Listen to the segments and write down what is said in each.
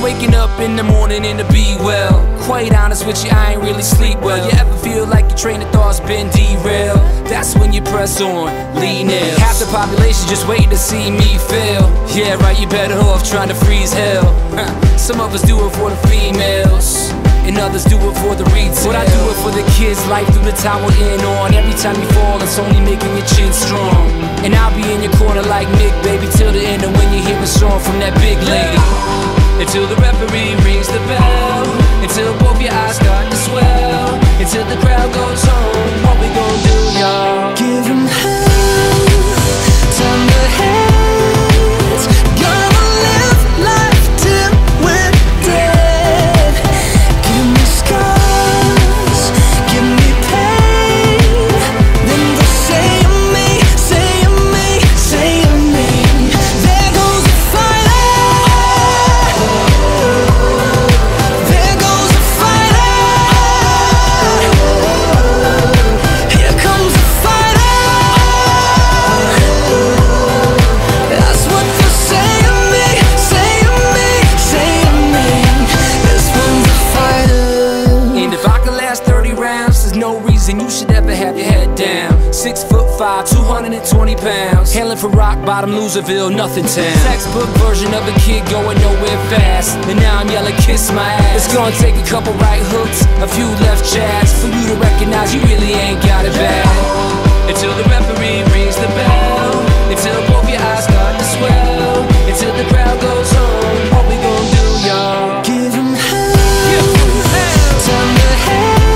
just waking up in the morning and to be well. Quite honest with you, I ain't really sleep well. You ever feel like your train of thought's been derailed? That's when you press on, lean in. Half the population just waiting to see me fail. Yeah, right, you better off trying to freeze hell. Some of us do it for the females, and others do it for the retail. But I do it for the kids, life through the time we're in on. Every time you fall, it's only making your chin strong. And I'll be in your corner like Mick, baby, till the end. And when you hear a song from that big lady, until the referee rings the bell, until both your eyes start to swell, until the crowd goes home, what we gonna do, y'all? Give them hell, turn the heads, gonna live life till we're dead. Give me scars, give me pain, then they'll say of me, say of me, say of me, there goes the fighter, there goes the fighter, here comes the fighter, that's what they'll say of me, say of me, this one's a fighter. And if I could last 30 rounds, there's no reason you should ever have your head down. 6'5", 220 pounds, hailing from rock bottom, Loserville, nothing town. Textbook version of a kid going nowhere fast, and now I'm yelling, kiss my ass. It's gonna take a couple right hooks, a few left jabs, for you to recognize you really ain't got it bad. Until the referee rings the bell, until both your eyes start to swell, until the crowd goes home, what we gonna do, y'all? Give them hell, turn the heads,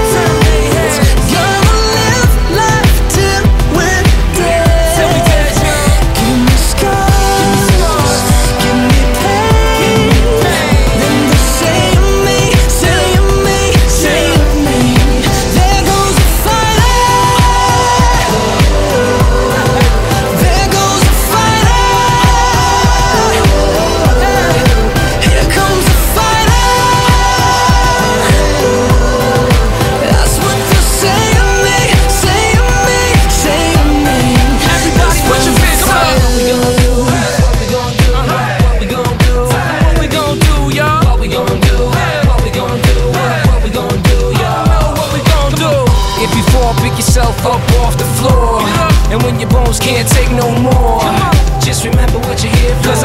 up off the floor, and when your bones can't take no more, just remember what you hear for.